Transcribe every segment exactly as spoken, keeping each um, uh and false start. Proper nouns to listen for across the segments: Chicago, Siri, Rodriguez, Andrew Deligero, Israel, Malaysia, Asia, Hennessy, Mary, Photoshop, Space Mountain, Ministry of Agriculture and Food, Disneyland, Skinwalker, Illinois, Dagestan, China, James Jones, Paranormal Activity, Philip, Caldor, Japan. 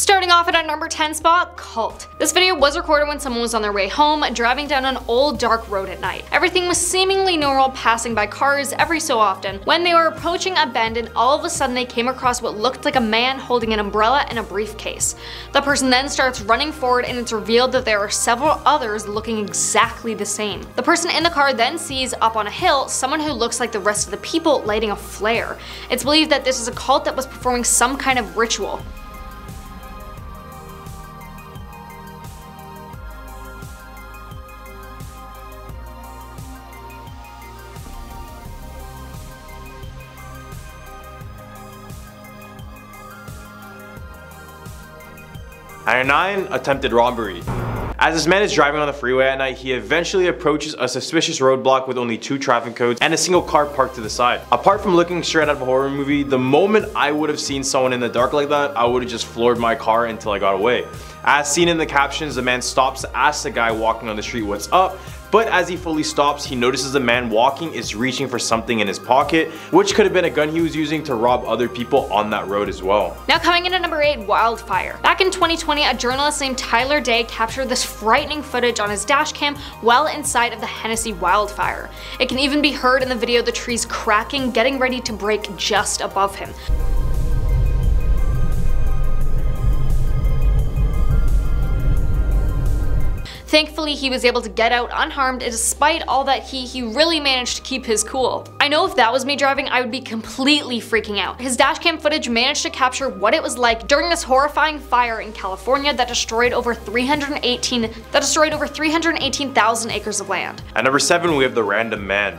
Starting off at our number ten spot, cult. This video was recorded when someone was on their way home, driving down an old dark road at night. Everything was seemingly normal, passing by cars every so often. When they were approaching a bend and all of a sudden they came across what looked like a man holding an umbrella and a briefcase. The person then starts running forward and it's revealed that there are several others looking exactly the same. The person in the car then sees up on a hill someone who looks like the rest of the people lighting a flare. It's believed that this is a cult that was performing some kind of ritual. Iron nine, attempted robbery. As this man is driving on the freeway at night, he eventually approaches a suspicious roadblock with only two traffic codes and a single car parked to the side. Apart from looking straight out of a horror movie, the moment I would have seen someone in the dark like that, I would have just floored my car until I got away. As seen in the captions, the man stops to ask the guy walking on the street what's up, but as he fully stops, he notices the man walking is reaching for something in his pocket, which could have been a gun he was using to rob other people on that road as well. Now coming in at number eight, wildfire. Back in twenty twenty, a journalist named Tyler Day captured this frightening footage on his dashcam well inside of the Hennessy wildfire. It can even be heard in the video, the trees cracking, getting ready to break just above him. Thankfully, he was able to get out unharmed, and despite all that heat, he really managed to keep his cool. I know if that was me driving, I would be completely freaking out. His dashcam footage managed to capture what it was like during this horrifying fire in California that destroyed over three hundred eighteen that destroyed over three hundred eighteen thousand acres of land. At number seven, we have the random man.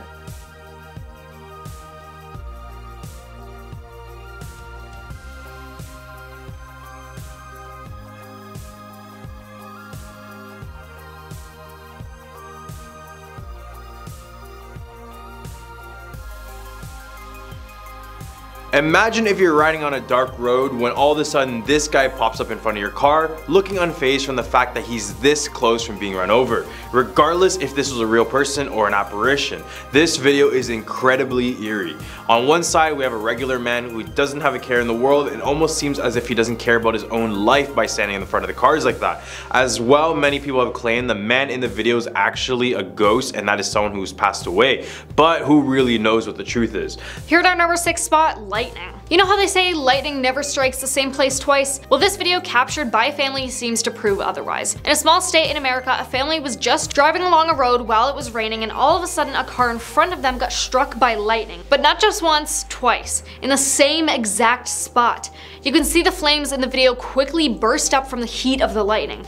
Imagine if you're riding on a dark road when all of a sudden this guy pops up in front of your car, looking unfazed from the fact that he's this close from being run over, regardless if this was a real person or an apparition. This video is incredibly eerie. On one side, we have a regular man who doesn't have a care in the world and almost seems as if he doesn't care about his own life by standing in the front of the cars like that. As well, many people have claimed the man in the video is actually a ghost and that is someone who's passed away, but who really knows what the truth is. Here at our number six spot, lightning. You know how they say lightning never strikes the same place twice? Well, this video captured by a family seems to prove otherwise. In a small state in America, a family was just driving along a road while it was raining and all of a sudden a car in front of them got struck by lightning. But not just once, twice, in the same exact spot. You can see the flames in the video quickly burst up from the heat of the lightning.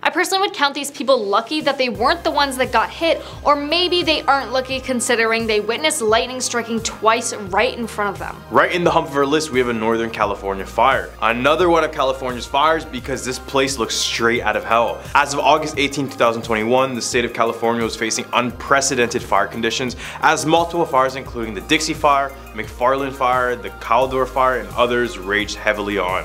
I personally would count these people lucky that they weren't the ones that got hit, or maybe they aren't lucky considering they witnessed lightning striking twice right in front of them. Right in the hump of our list, we have a Northern California fire. Another one of California's fires because this place looks straight out of hell. As of August eighteenth two thousand twenty-one, the state of California was facing unprecedented fire conditions as multiple fires including the Dixie Fire, McFarland Fire, the Caldor Fire, and others raged heavily on.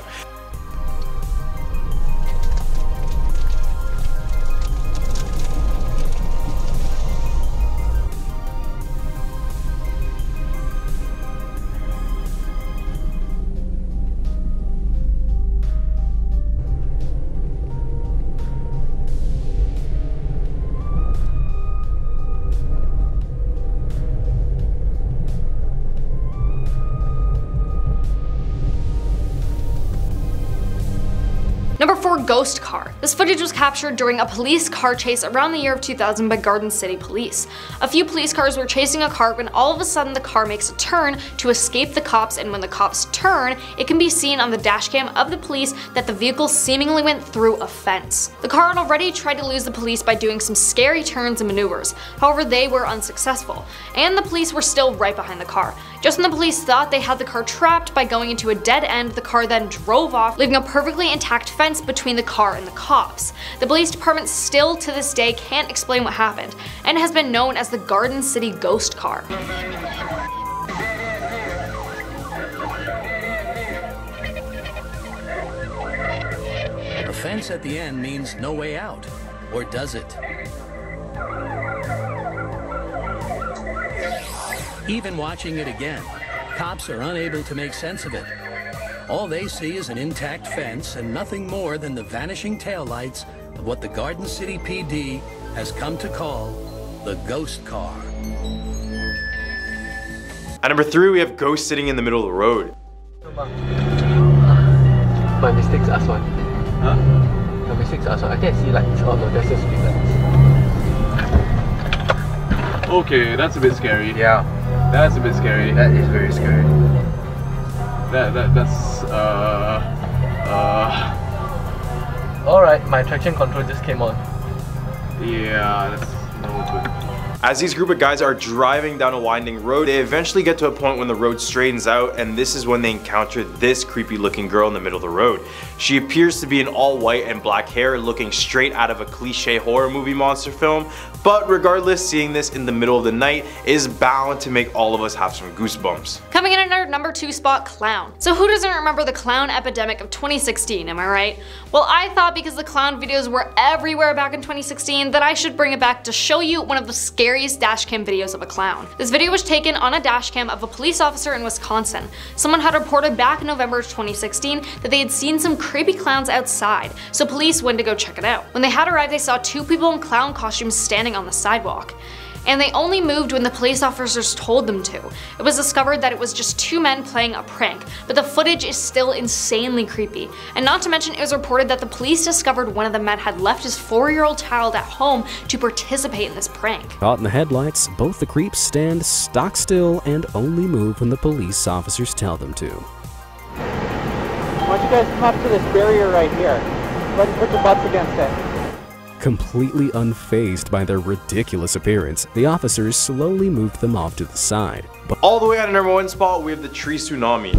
Number four, ghost car. This footage was captured during a police car chase around the year of two thousand by Garden City Police. A few police cars were chasing a car when all of a sudden the car makes a turn to escape the cops, and when the cops turn, it can be seen on the dashcam of the police that the vehicle seemingly went through a fence. The car had already tried to lose the police by doing some scary turns and maneuvers, however they were unsuccessful, and the police were still right behind the car. Just when the police thought they had the car trapped by going into a dead end, the car then drove off, leaving a perfectly intact fence between the car and the cops. The police department still to this day can't explain what happened, and has been known as the Garden City Ghost Car. The fence at the end means no way out, or does it? Even watching it again, cops are unable to make sense of it. All they see is an intact fence and nothing more than the vanishing taillights of what the Garden City P D has come to call the ghost car. At number three, we have ghosts sitting in the middle of the road. My mistakes are one. Huh? My mistakes are one. I can't see lights. Oh no, there's just street lights. Okay, that's a bit scary. Yeah. That's a bit scary. That is very scary. That, that, that's, uh... Uh... Alright, my traction control just came on. Yeah, that's no good. As these group of guys are driving down a winding road, they eventually get to a point when the road straightens out, and this is when they encounter this creepy looking girl in the middle of the road. She appears to be in all white and black hair, looking straight out of a cliche horror movie monster film, but regardless, seeing this in the middle of the night is bound to make all of us have some goosebumps. Coming in at our number two spot, clown. So who doesn't remember the clown epidemic of twenty sixteen, am I right? Well, I thought because the clown videos were everywhere back in twenty sixteen that I should bring it back to show you one of the scariest dashcam videos of a clown. This video was taken on a dashcam of a police officer in Wisconsin. Someone had reported back in November of twenty sixteen that they had seen some creepy clowns outside, so police went to go check it out. When they had arrived, they saw two people in clown costumes standing on the sidewalk, and they only moved when the police officers told them to. It was discovered that it was just two men playing a prank, but the footage is still insanely creepy. And not to mention, it was reported that the police discovered one of the men had left his four-year-old child at home to participate in this prank. Caught in the headlights, both the creeps stand stock still and only move when the police officers tell them to. Why don't you guys come up to this barrier right here? Go ahead and put your butts against it. Completely unfazed by their ridiculous appearance, the officers slowly moved them off to the side. But all the way out of number one spot, we have the tree tsunami.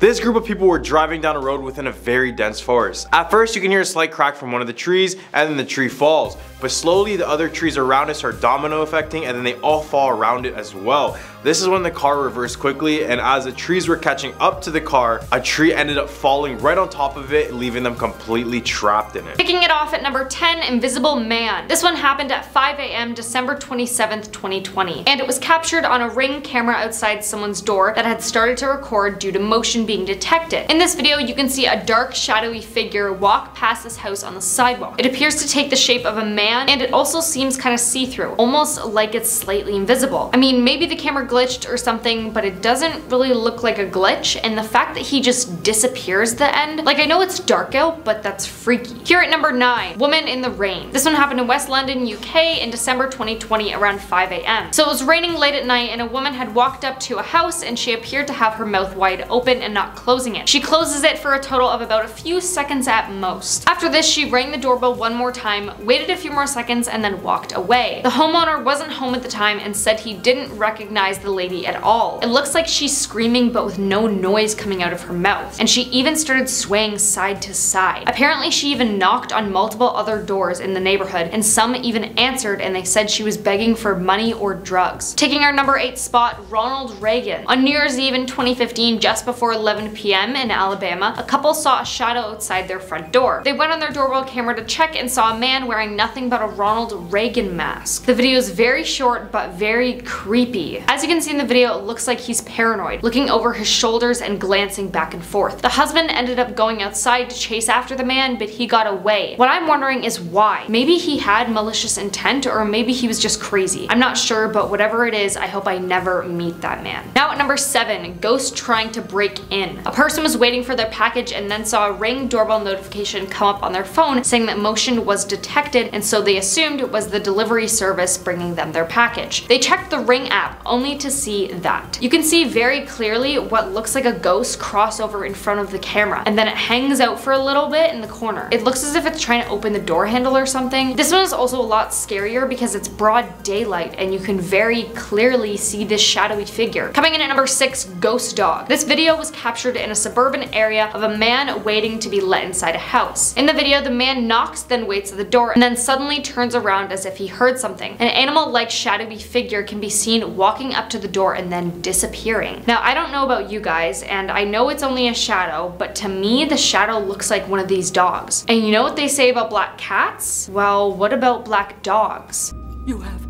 This group of people were driving down a road within a very dense forest. At first, you can hear a slight crack from one of the trees, and then the tree falls. But slowly, the other trees around it start domino affecting, and then they all fall around it as well. This is when the car reversed quickly, and as the trees were catching up to the car, a tree ended up falling right on top of it, leaving them completely trapped in it. Kicking it off at number ten, Invisible Man. This one happened at five A M December twenty-seventh, twenty twenty, and it was captured on a ring camera outside someone's door that had started to record due to motion being detected. In this video, you can see a dark, shadowy figure walk past this house on the sidewalk. It appears to take the shape of a man, and it also seems kind of see-through, almost like it's slightly invisible. I mean, maybe the camera glitched or something, but it doesn't really look like a glitch, and the fact that he just disappears at the end, like, I know it's dark out, but that's freaky. Here at number nine, Woman in the Rain. This one happened in West London, U K in December twenty twenty around five A M So it was raining late at night, and a woman had walked up to a house, and she appeared to have her mouth wide open and not closing it. She closes it for a total of about a few seconds at most. After this, she rang the doorbell one more time, waited a few more more seconds, and then walked away. The homeowner wasn't home at the time and said he didn't recognize the lady at all. It looks like she's screaming but with no noise coming out of her mouth, and she even started swaying side to side. Apparently she even knocked on multiple other doors in the neighborhood, and some even answered, and they said she was begging for money or drugs. Taking our number eight spot, Ronald Reagan. On New Year's Eve in twenty fifteen, just before eleven P M in Alabama, a couple saw a shadow outside their front door. They went on their doorbell camera to check and saw a man wearing nothing but a Ronald Reagan mask. The video is very short but very creepy. As you can see in the video, it looks like he's paranoid, looking over his shoulders and glancing back and forth. The husband ended up going outside to chase after the man, but he got away. What I'm wondering is why. Maybe he had malicious intent, or maybe he was just crazy. I'm not sure, but whatever it is, I hope I never meet that man. Now at number seven, Ghost Trying to Break In. A person was waiting for their package and then saw a Ring doorbell notification come up on their phone saying that motion was detected, and so So they assumed it was the delivery service bringing them their package. They checked the Ring app, only need to see that. You can see very clearly what looks like a ghost cross over in front of the camera, and then it hangs out for a little bit in the corner. It looks as if it's trying to open the door handle or something. This one is also a lot scarier because it's broad daylight and you can very clearly see this shadowy figure. Coming in at number six, Ghost Dog. This video was captured in a suburban area of a man waiting to be let inside a house. In the video, the man knocks, then waits at the door, and then suddenly turns around as if he heard something. An animal-like shadowy figure can be seen walking up to the door and then disappearing. Now, I don't know about you guys, and I know it's only a shadow, but to me, the shadow looks like one of these dogs. And you know what they say about black cats? Well, what about black dogs? You have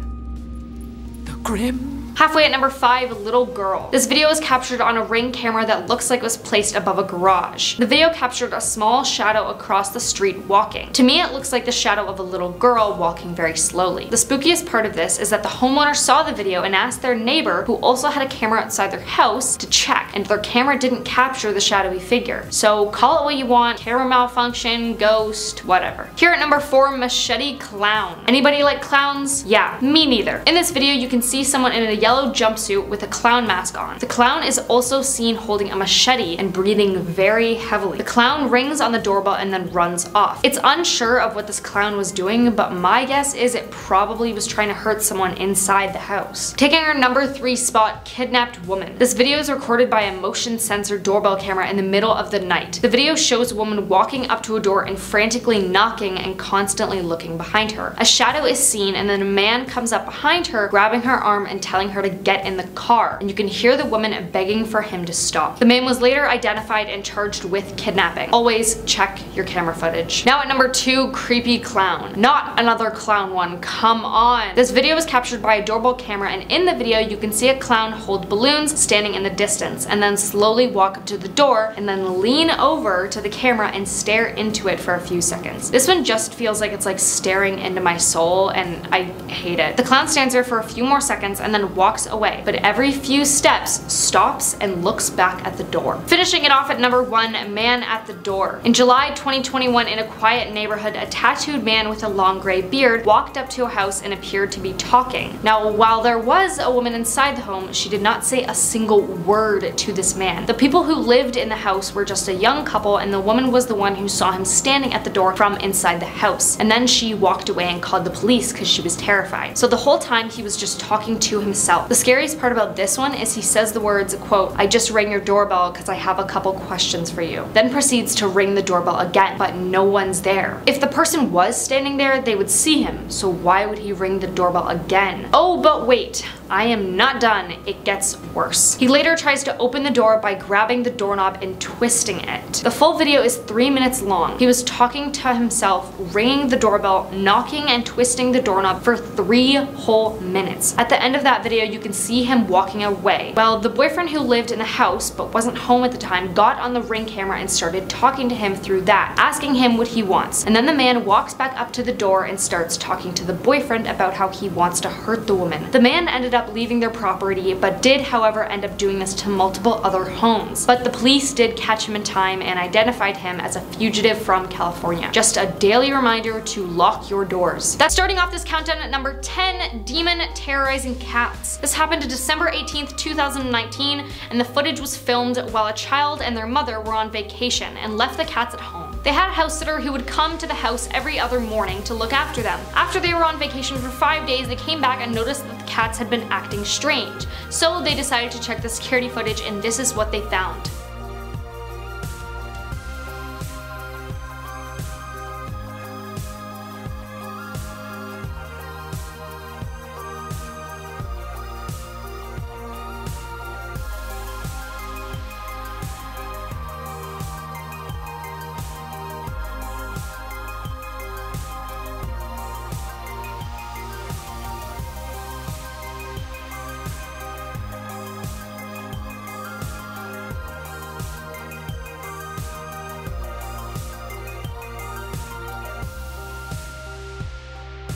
the grim. Halfway at number five, Little Girl. This video was captured on a ring camera that looks like it was placed above a garage. The video captured a small shadow across the street walking. To me, it looks like the shadow of a little girl walking very slowly. The spookiest part of this is that the homeowner saw the video and asked their neighbor, who also had a camera outside their house, to check, and their camera didn't capture the shadowy figure. So call it what you want, camera malfunction, ghost, whatever. Here at number four, Machete Clown. Anybody like clowns? Yeah, me neither. In this video, you can see someone in a yellow yellow jumpsuit with a clown mask on. The clown is also seen holding a machete and breathing very heavily. The clown rings on the doorbell and then runs off. It's unsure of what this clown was doing, but my guess is it probably was trying to hurt someone inside the house. Taking our number three spot, Kidnapped Woman. This video is recorded by a motion sensor doorbell camera in the middle of the night. The video shows a woman walking up to a door and frantically knocking and constantly looking behind her. A shadow is seen and then a man comes up behind her, grabbing her arm and telling her to get in the car, and you can hear the woman begging for him to stop. The man was later identified and charged with kidnapping. Always check your camera footage. Now at number two, Creepy Clown. Not another clown one, come on. This video was captured by a doorbell camera, and in the video you can see a clown hold balloons standing in the distance and then slowly walk up to the door and then lean over to the camera and stare into it for a few seconds. This one just feels like it's like staring into my soul, and I hate it. The clown stands there for a few more seconds and then walks walks away, but every few steps stops and looks back at the door. Finishing it off at number one, Man at the Door. In July twenty twenty-one, in a quiet neighborhood, a tattooed man with a long gray beard walked up to a house and appeared to be talking. Now, while there was a woman inside the home, she did not say a single word to this man. The people who lived in the house were just a young couple, and the woman was the one who saw him standing at the door from inside the house. And then she walked away and called the police because she was terrified. So the whole time he was just talking to himself. The scariest part about this one is he says the words, quote, "I just rang your doorbell because I have a couple questions for you," then proceeds to ring the doorbell again, but no one's there. If the person was standing there, they would see him, so why would he ring the doorbell again? Oh, but wait, I am not done. It gets worse. He later tries to open the door by grabbing the doorknob and twisting it. The full video is three minutes long. He was talking to himself, ringing the doorbell, knocking and twisting the doorknob for three whole minutes. At the end of that video, you can see him walking away. Well, the boyfriend who lived in the house but wasn't home at the time got on the ring camera and started talking to him through that, asking him what he wants. And then the man walks back up to the door and starts talking to the boyfriend about how he wants to hurt the woman. The man ended up Up leaving their property, but did however end up doing this to multiple other homes. But the police did catch him in time and identified him as a fugitive from California. Just a daily reminder to lock your doors. That's starting off this countdown at number ten, Demon Terrorizing Cats. This happened December eighteenth two thousand nineteen, and the footage was filmed while a child and their mother were on vacation and left the cats at home. They had a house sitter who would come to the house every other morning to look after them. After they were on vacation for five days, they came back and noticed that the cats had been acting strange, so they decided to check the security footage, and this is what they found.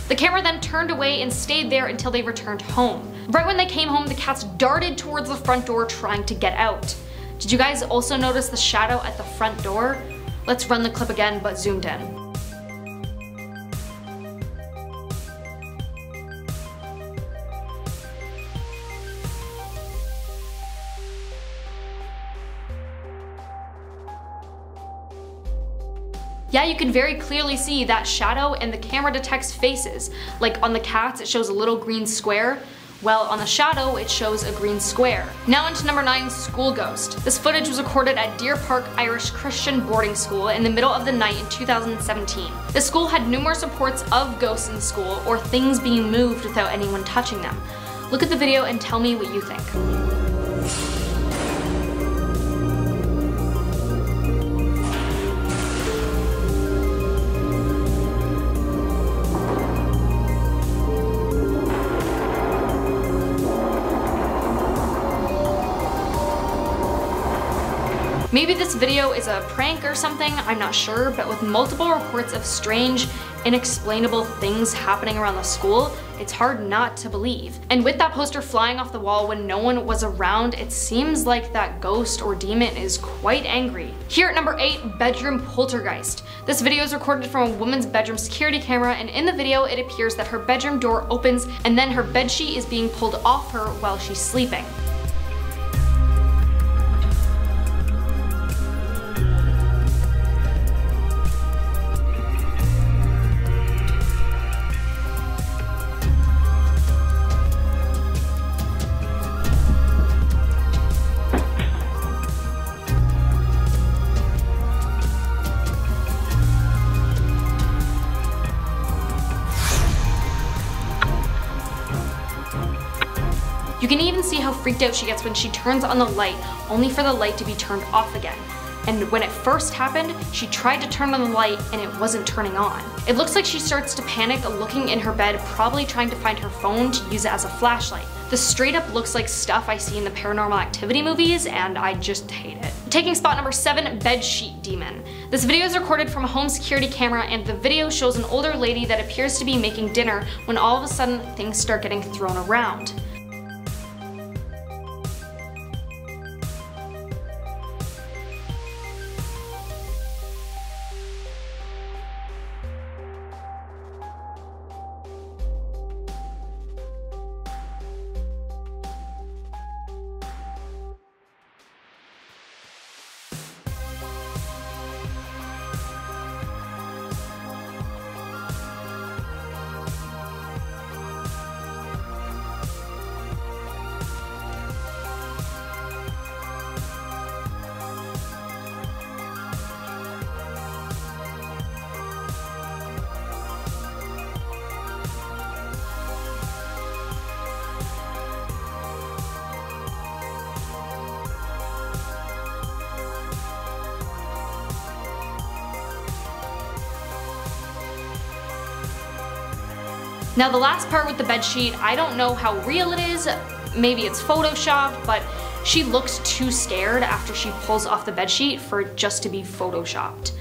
The camera then turned away and stayed there until they returned home. Right when they came home, the cats darted towards the front door trying to get out. Did you guys also notice the shadow at the front door? Let's run the clip again, but zoomed in. Yeah, you can very clearly see that shadow, and the camera detects faces. Like on the cats, it shows a little green square. Well, on the shadow, it shows a green square. Now onto number nine, school ghost. This footage was recorded at Deer Park Irish Christian boarding school in the middle of the night in two thousand seventeen. The school had numerous reports of ghosts in school, or things being moved without anyone touching them. Look at the video and tell me what you think. Maybe this video is a prank or something, I'm not sure, but with multiple reports of strange, inexplainable things happening around the school, it's hard not to believe. And with that poster flying off the wall when no one was around, it seems like that ghost or demon is quite angry. Here at number eight, bedroom poltergeist. This video is recorded from a woman's bedroom security camera, and in the video it appears that her bedroom door opens and then her bedsheet is being pulled off her while she's sleeping. You can even see how freaked out she gets when she turns on the light, only for the light to be turned off again. And when it first happened, she tried to turn on the light and it wasn't turning on. It looks like she starts to panic, looking in her bed, probably trying to find her phone to use it as a flashlight. This straight up looks like stuff I see in the Paranormal Activity movies, and I just hate it. Taking spot number seven, bedsheet demon. This video is recorded from a home security camera, and the video shows an older lady that appears to be making dinner when all of a sudden things start getting thrown around. Now the last part with the bedsheet, I don't know how real it is, maybe it's photoshopped, but she looks too scared after she pulls off the bedsheet for it just to be photoshopped.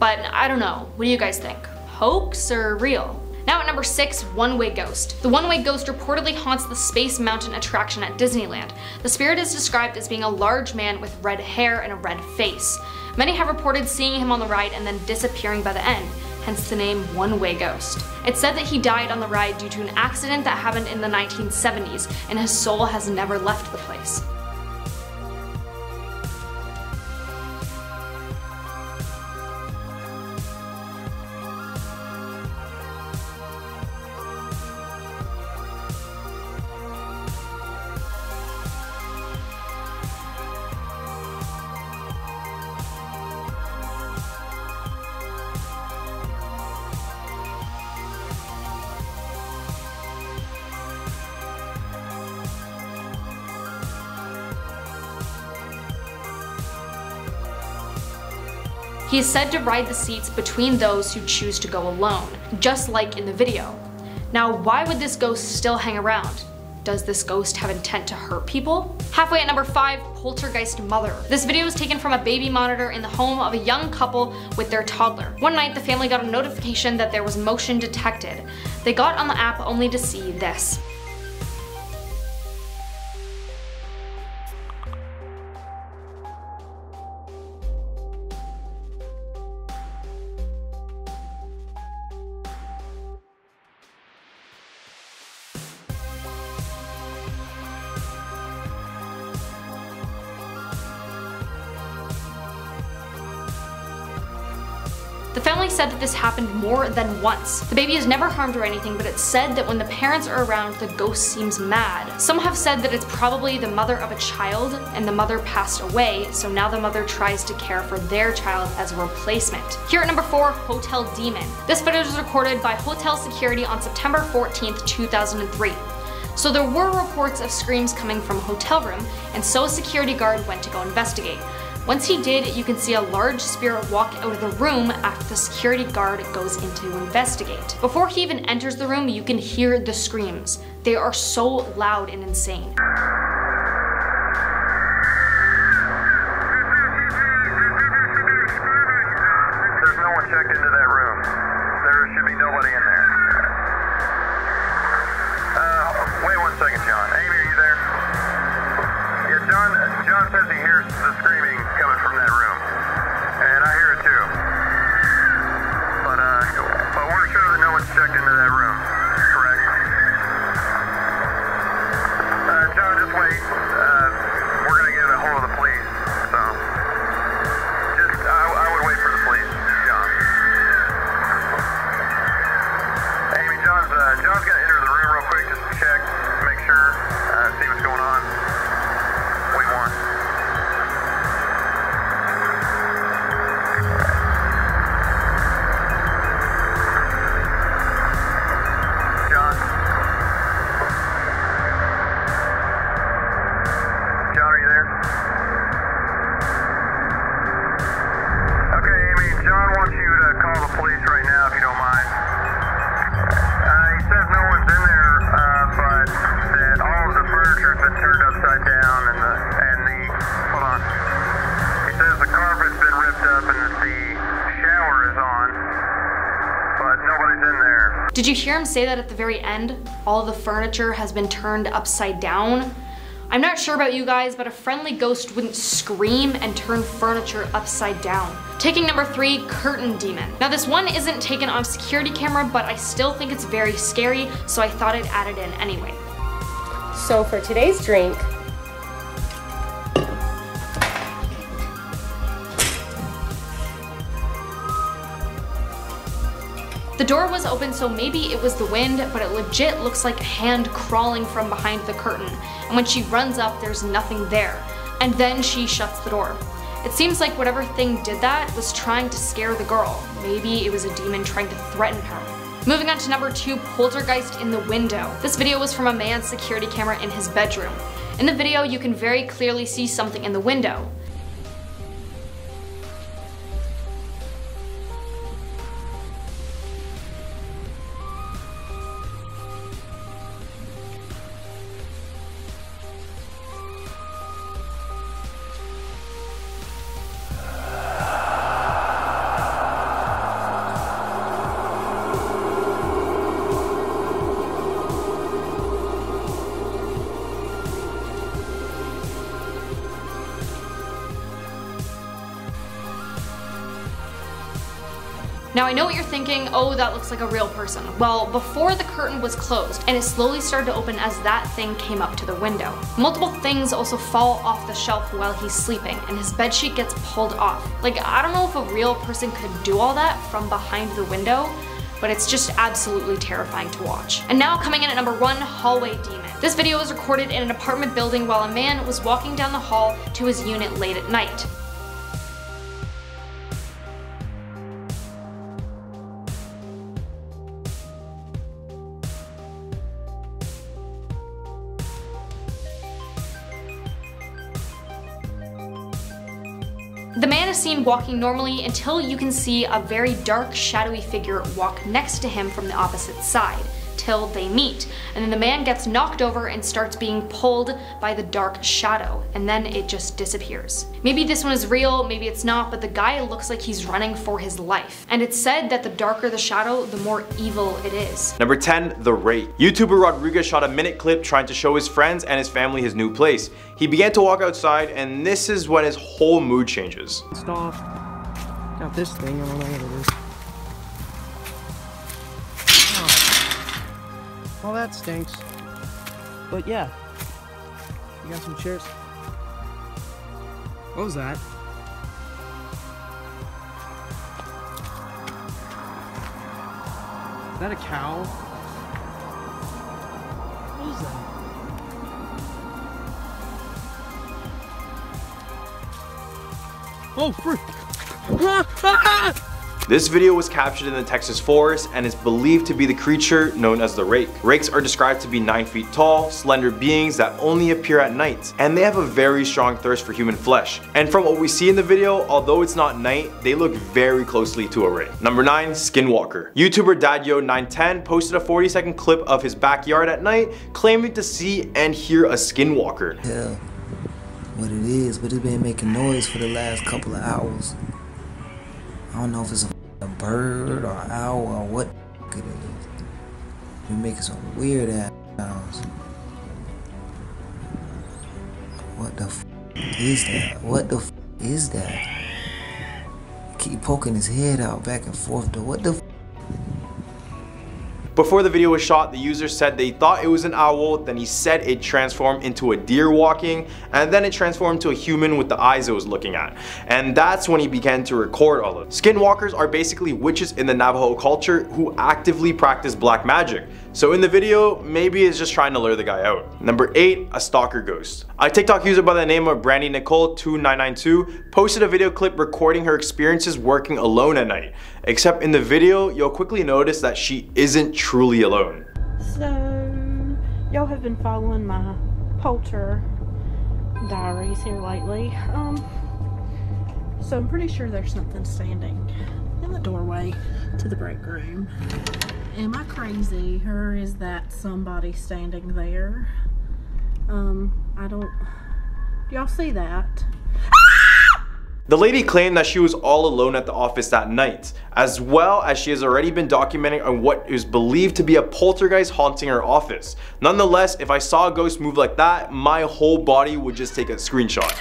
But I don't know, what do you guys think? Hoax or real? Now at number six, one-way ghost. The one-way ghost reportedly haunts the Space Mountain attraction at Disneyland. The spirit is described as being a large man with red hair and a red face. Many have reported seeing him on the ride and then disappearing by the end, hence the name One-Way Ghost. It's said that he died on the ride due to an accident that happened in the nineteen seventies, and his soul has never left the place. He is said to ride the seats between those who choose to go alone, just like in the video. Now, why would this ghost still hang around? Does this ghost have intent to hurt people? Halfway at number five, poltergeist mother. This video was taken from a baby monitor in the home of a young couple with their toddler. One night, the family got a notification that there was motion detected. They got on the app only to see this. The family said that this happened more than once. The baby is never harmed or anything, but it's said that when the parents are around, the ghost seems mad. Some have said that it's probably the mother of a child, and the mother passed away, so now the mother tries to care for their child as a replacement. Here at number four, Hotel Demon. This footage was recorded by hotel security on September fourteenth, two thousand three. So there were reports of screams coming from a hotel room, and so a security guard went to go investigate. Once he did, you can see a large spirit walk out of the room after the security guard goes in to investigate. Before he even enters the room, you can hear the screams. They are so loud and insane. Did you hear him say that at the very end? All the furniture has been turned upside down. I'm not sure about you guys, but a friendly ghost wouldn't scream and turn furniture upside down. Taking number three, Curtain Demon. Now this one isn't taken on security camera, but I still think it's very scary, so I thought I'd add it in anyway. So for today's drink, the door was open, so maybe it was the wind, but it legit looks like a hand crawling from behind the curtain, and when she runs up, there's nothing there, and then she shuts the door. It seems like whatever thing did that was trying to scare the girl. Maybe it was a demon trying to threaten her. Moving on to number two, Poltergeist in the Window. This video was from a man's security camera in his bedroom. In the video, you can very clearly see something in the window. Now I know what you're thinking, oh, that looks like a real person. Well, before the curtain was closed, and it slowly started to open as that thing came up to the window. Multiple things also fall off the shelf while he's sleeping, and his bedsheet gets pulled off. Like, I don't know if a real person could do all that from behind the window, but it's just absolutely terrifying to watch. And now coming in at number one, Hallway Demon. This video was recorded in an apartment building while a man was walking down the hall to his unit late at night. The man is seen walking normally until you can see a very dark, shadowy figure walk next to him from the opposite side, till they meet. And then the man gets knocked over and starts being pulled by the dark shadow, and then it just disappears. Maybe this one is real, maybe it's not, but the guy looks like he's running for his life. And it's said that the darker the shadow, the more evil it is. Number ten, The Rape. YouTuber Rodriguez shot a minute clip trying to show his friends and his family his new place. He began to walk outside, and this is when his whole mood changes. Stop. Got this thing, I don't know what it is. Oh. Well, that stinks. But yeah. You got some chairs? What was that? Is that a cow? What is that? Oh, frick! Ah, ah, ah. This video was captured in the Texas forest and is believed to be the creature known as the rake. Rakes are described to be nine feet tall, slender beings that only appear at night, and they have a very strong thirst for human flesh. And from what we see in the video, although it's not night, they look very closely to a rake. Number nine. Skinwalker. YouTuber Dad Yo nine ten posted a forty second clip of his backyard at night claiming to see and hear a skinwalker. Hell, what it is, but it's been making noise for the last couple of hours. I don't know if it's a A bird or owl or what it is. You're making some weird ass sounds. What the f is that? What the f is that? Keep poking his head out back and forth though. What the f. Before the video was shot, the user said they thought it was an owl, then he said it transformed into a deer walking, and then it transformed to a human with the eyes it was looking at. And that's when he began to record all of it. Skinwalkers are basically witches in the Navajo culture who actively practice black magic. So in the video, maybe it's just trying to lure the guy out. Number eight. A stalker ghost. A TikTok user by the name of Brandy Nicole two nine nine two posted a video clip recording her experiences working alone at night. Except in the video, you'll quickly notice that she isn't truly alone. So, y'all have been following my polter diaries here lately. Um, so I'm pretty sure there's something standing in the doorway to the break room. Am I crazy, or is that somebody standing there? Um, I don't, do y'all see that? The lady claimed that she was all alone at the office that night, as well as she has already been documenting on what is believed to be a poltergeist haunting her office. Nonetheless, if I saw a ghost move like that, my whole body would just take a screenshot.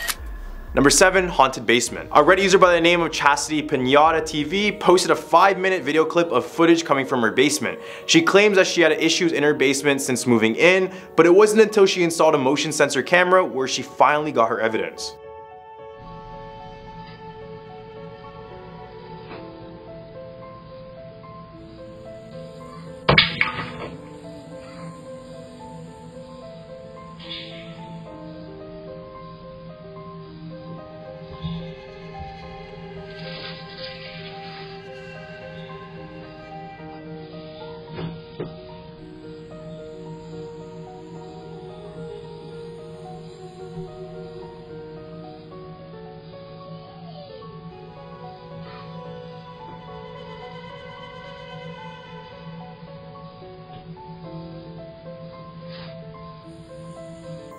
Number seven. Haunted basement. A Reddit user by the name of Chastity Pinata T V posted a five minute video clip of footage coming from her basement. She claims that she had issues in her basement since moving in, but it wasn't until she installed a motion sensor camera where she finally got her evidence.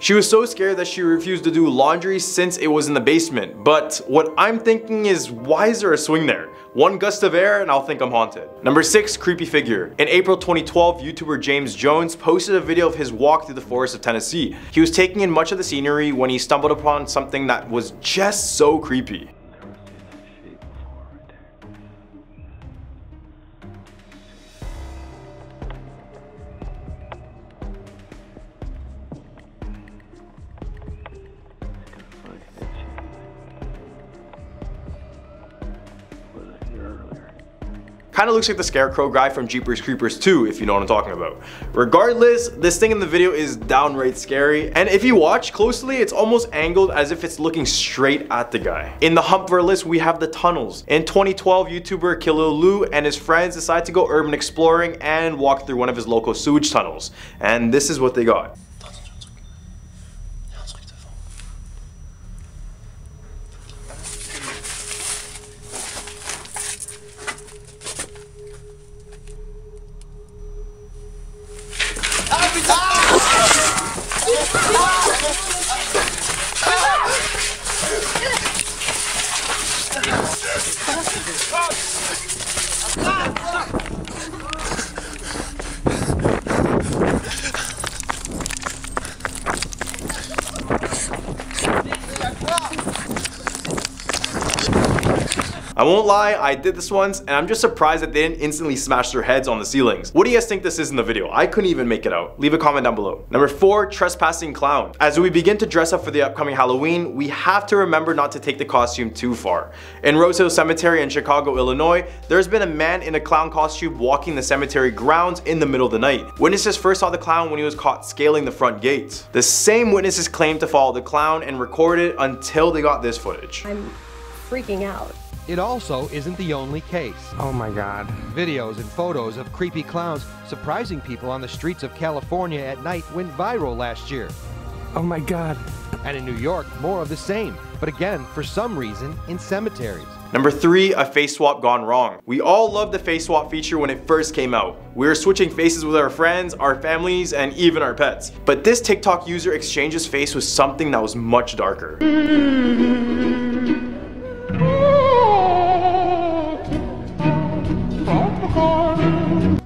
She was so scared that she refused to do laundry since it was in the basement. But what I'm thinking is, why is there a swing there? One gust of air and I'll think I'm haunted. Number six. Creepy figure. In April twenty twelve, YouTuber James Jones posted a video of his walk through the forest of Tennessee. He was taking in much of the scenery when he stumbled upon something that was just so creepy. Kinda looks like the scarecrow guy from Jeepers Creepers two, if you know what I'm talking about. Regardless, this thing in the video is downright scary, and if you watch closely, it's almost angled as if it's looking straight at the guy. In the hump of our list, we have the tunnels. In twenty twelve, YouTuber Kilolu and his friends decided to go urban exploring and walk through one of his local sewage tunnels. And this is what they got. I I won't lie, I did this once, and I'm just surprised that they didn't instantly smash their heads on the ceilings. What do you guys think this is in the video? I couldn't even make it out. Leave a comment down below. Number four, trespassing clown. As we begin to dress up for the upcoming Halloween, we have to remember not to take the costume too far. In Rose Hill Cemetery in Chicago, Illinois, there's been a man in a clown costume walking the cemetery grounds in the middle of the night. Witnesses first saw the clown when he was caught scaling the front gate. The same witnesses claimed to follow the clown and record it until they got this footage. I'm freaking out. It also isn't the only case. Oh my God. Videos and photos of creepy clowns surprising people on the streets of California at night went viral last year. Oh my God. And in New York, more of the same, but again, for some reason, in cemeteries. Number three, a face swap gone wrong. We all loved the face swap feature when it first came out. We were switching faces with our friends, our families, and even our pets. But this TikTok user exchanged his face with something that was much darker.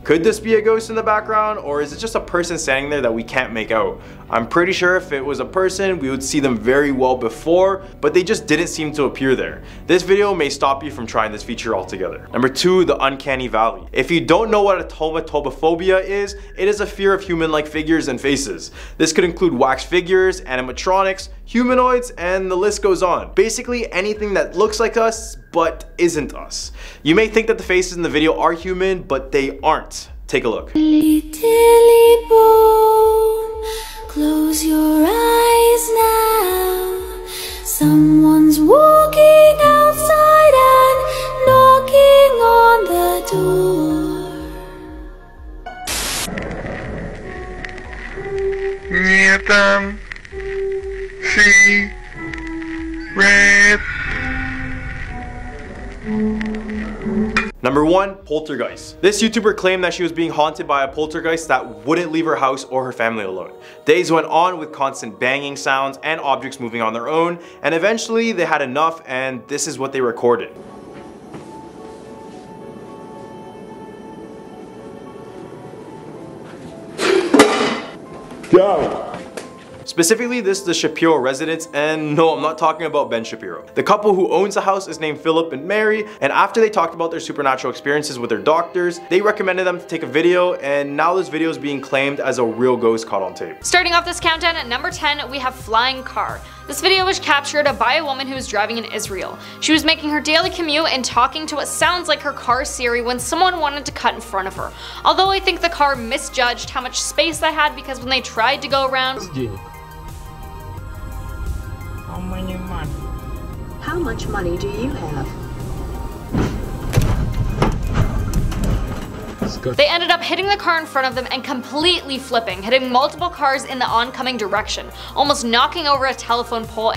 Could this be a ghost in the background, or is it just a person standing there that we can't make out? I'm pretty sure if it was a person, we would see them very well before, but they just didn't seem to appear there. This video may stop you from trying this feature altogether. Number two, the uncanny valley. If you don't know what automatophophobia is, it is a fear of human-like figures and faces. This could include wax figures, animatronics, humanoids, and the list goes on. Basically anything that looks like us, but isn't us. You may think that the faces in the video are human, but they aren't. Take a look. Dilly dilly bone, close your eyes now. Someone's walking outside and knocking on the door. Near them. See. Red. Number one, poltergeist. This YouTuber claimed that she was being haunted by a poltergeist that wouldn't leave her house or her family alone. Days went on with constant banging sounds and objects moving on their own, and eventually they had enough, and this is what they recorded. Go! Specifically, this is the Shapiro residence, and no, I'm not talking about Ben Shapiro. The couple who owns the house is named Philip and Mary, and after they talked about their supernatural experiences with their doctors, they recommended them to take a video, and now this video is being claimed as a real ghost caught on tape. Starting off this countdown at number ten, we have flying car. This video was captured by a woman who was driving in Israel. She was making her daily commute and talking to what sounds like her car Siri when someone wanted to cut in front of her. Although I think the car misjudged how much space they had, because when they tried to go around, how much money do you have? They ended up hitting the car in front of them and completely flipping, hitting multiple cars in the oncoming direction, almost knocking over a telephone pole.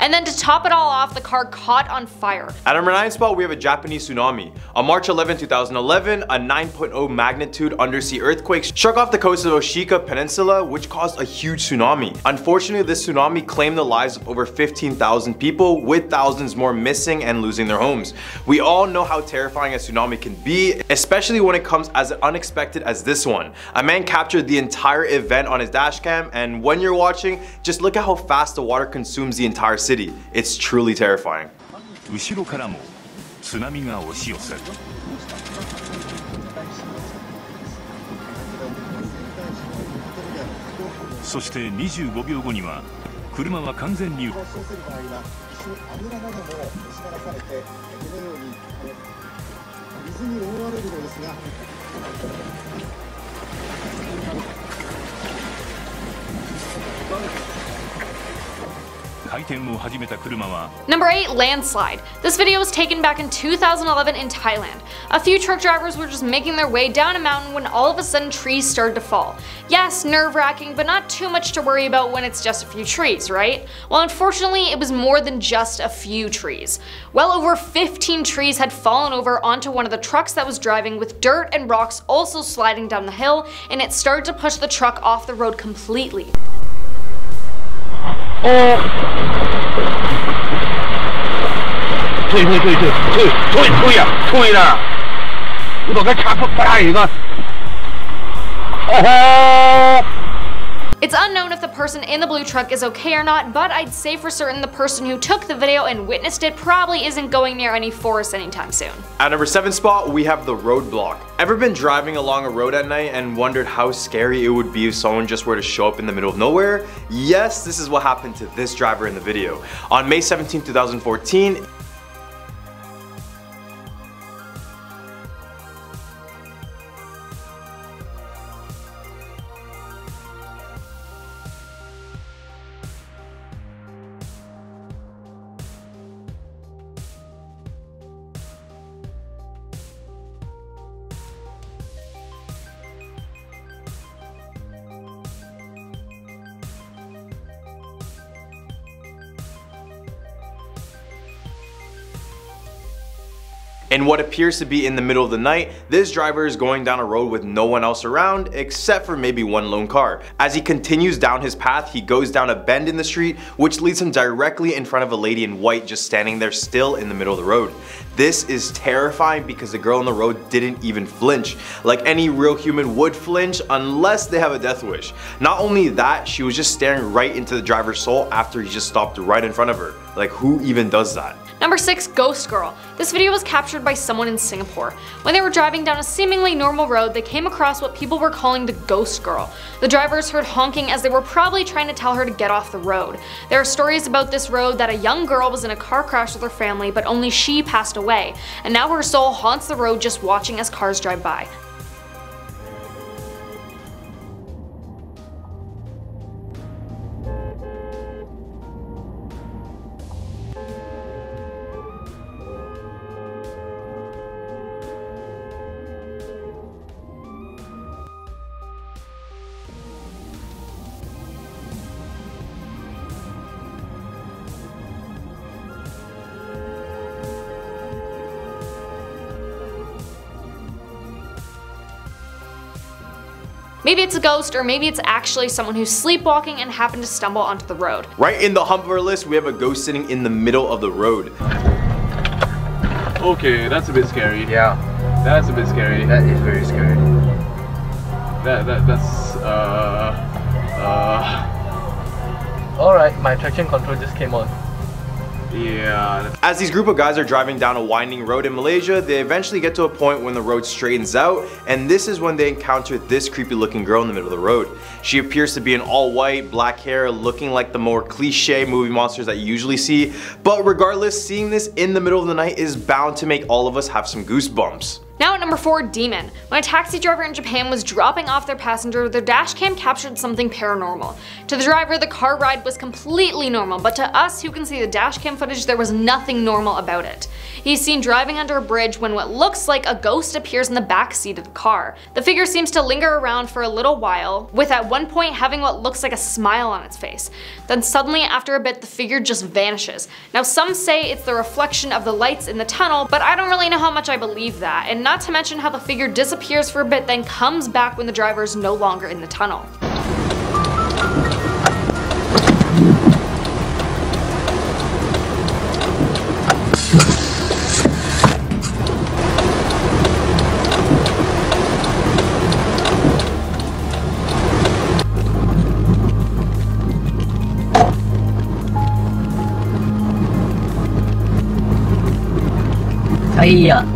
And then to top it all off, the car caught on fire. At number nine spot, we have a Japanese tsunami. On March eleventh two thousand eleven, a nine point oh magnitude undersea earthquake struck off the coast of Oshika Peninsula, which caused a huge tsunami. Unfortunately, this tsunami claimed the lives of over fifteen thousand people, with thousands more missing and losing their homes. We all know how terrifying a tsunami can be, especially when it comes as unexpected as this one. A man captured the entire event on his dashcam, and when you're watching, just look at how fast the water consumes the entire city. It's truly terrifying. Number eight, landslide. This video was taken back in two thousand eleven in Thailand. A few truck drivers were just making their way down a mountain when all of a sudden trees started to fall. Yes, nerve-wracking, but not too much to worry about when it's just a few trees, right? Well, unfortunately, it was more than just a few trees. Well over fifteen trees had fallen over onto one of the trucks that was driving, with dirt and rocks also sliding down the hill, and it started to push the truck off the road completely. Oh. It's unknown if the person in the blue truck is okay or not, but I'd say for certain the person who took the video and witnessed it probably isn't going near any forest anytime soon. At number seven spot, we have the roadblock. Ever been driving along a road at night and wondered how scary it would be if someone just were to show up in the middle of nowhere? Yes, this is what happened to this driver in the video. On May seventeenth two thousand fourteen, in what appears to be in the middle of the night, this driver is going down a road with no one else around except for maybe one lone car. As he continues down his path, he goes down a bend in the street, which leads him directly in front of a lady in white just standing there still in the middle of the road. This is terrifying because the girl on the road didn't even flinch. Like any real human would flinch unless they have a death wish. Not only that, she was just staring right into the driver's soul after he just stopped right in front of her. Like, who even does that? Number six, Ghost Girl. This video was captured by someone in Singapore. When they were driving down a seemingly normal road, they came across what people were calling the Ghost Girl. The drivers heard honking as they were probably trying to tell her to get off the road. There are stories about this road that a young girl was in a car crash with her family, but only she passed away, and now her soul haunts the road just watching as cars drive by. Maybe it's a ghost, or maybe it's actually someone who's sleepwalking and happened to stumble onto the road. Right in the hump of our list, we have a ghost sitting in the middle of the road. Okay, that's a bit scary. Yeah. That's a bit scary. That is very scary. That, that, that's, uh... Uh... Alright, my traction control just came on. Yeah. As these group of guys are driving down a winding road in Malaysia, they eventually get to a point when the road straightens out, and this is when they encounter this creepy looking girl in the middle of the road. She appears to be in all white, black hair, looking like the more cliche movie monsters that you usually see, but regardless, seeing this in the middle of the night is bound to make all of us have some goosebumps. Now at number four, Demon. When a taxi driver in Japan was dropping off their passenger, their dashcam captured something paranormal. To the driver, the car ride was completely normal, but to us who can see the dashcam footage, there was nothing normal about it. He's seen driving under a bridge when what looks like a ghost appears in the back seat of the car. The figure seems to linger around for a little while, with at one point having what looks like a smile on its face. Then suddenly, after a bit, the figure just vanishes. Now some say it's the reflection of the lights in the tunnel, but I don't really know how much I believe that, and not to mention how the figure disappears for a bit, then comes back when the driver is no longer in the tunnel. Hiya.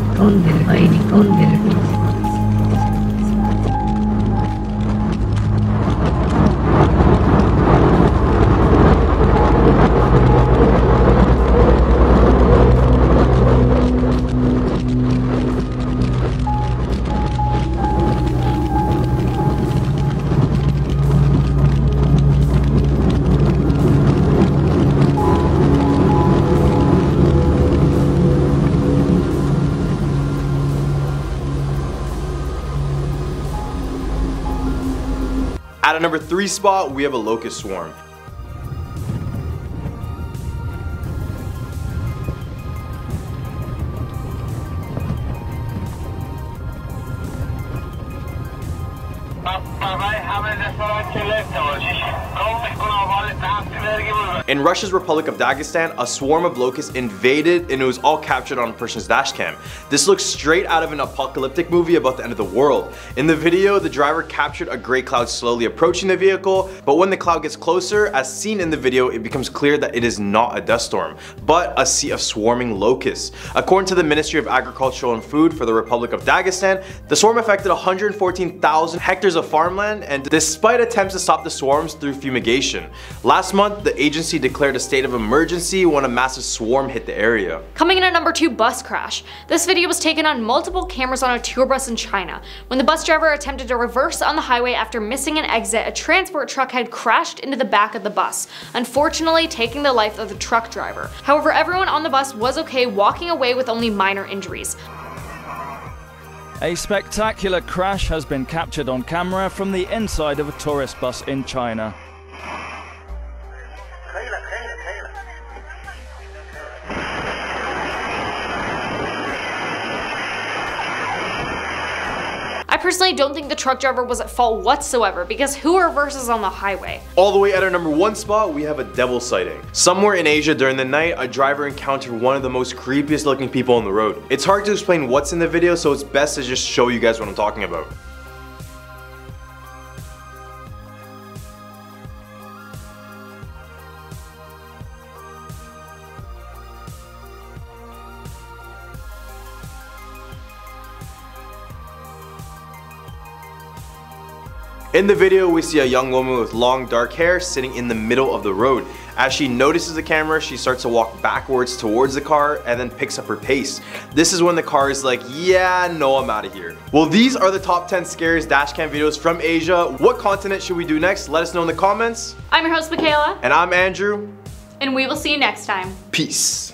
At a number three spot, we have a locust swarm. In Russia's Republic of Dagestan, a swarm of locusts invaded and it was all captured on a person's dash cam. This looks straight out of an apocalyptic movie about the end of the world. In the video, the driver captured a gray cloud slowly approaching the vehicle, but when the cloud gets closer, as seen in the video, it becomes clear that it is not a dust storm, but a sea of swarming locusts. According to the Ministry of Agriculture and Food for the Republic of Dagestan, the swarm affected one hundred fourteen thousand hectares of farmland, and despite attempts to stop the swarms through fumigation. Last month, the agency declared a state of emergency when a massive swarm hit the area. Coming in at number two, bus crash. This video was taken on multiple cameras on a tour bus in China. When the bus driver attempted to reverse on the highway after missing an exit, a transport truck had crashed into the back of the bus, unfortunately taking the life of the truck driver. However, everyone on the bus was okay, walking away with only minor injuries. A spectacular crash has been captured on camera from the inside of a tourist bus in China. I personally don't think the truck driver was at fault whatsoever, because who reverses on the highway? All the way at our number one spot, we have a devil sighting. Somewhere in Asia during the night, a driver encountered one of the most creepiest looking people on the road. It's hard to explain what's in the video, so it's best to just show you guys what I'm talking about. In the video, we see a young woman with long dark hair sitting in the middle of the road. As she notices the camera, she starts to walk backwards towards the car and then picks up her pace. This is when the car is like, yeah, no, I'm out of here. Well, these are the top ten scariest dashcam videos from Asia. What continent should we do next? Let us know in the comments. I'm your host, Michaela. And I'm Andrew. And we will see you next time. Peace.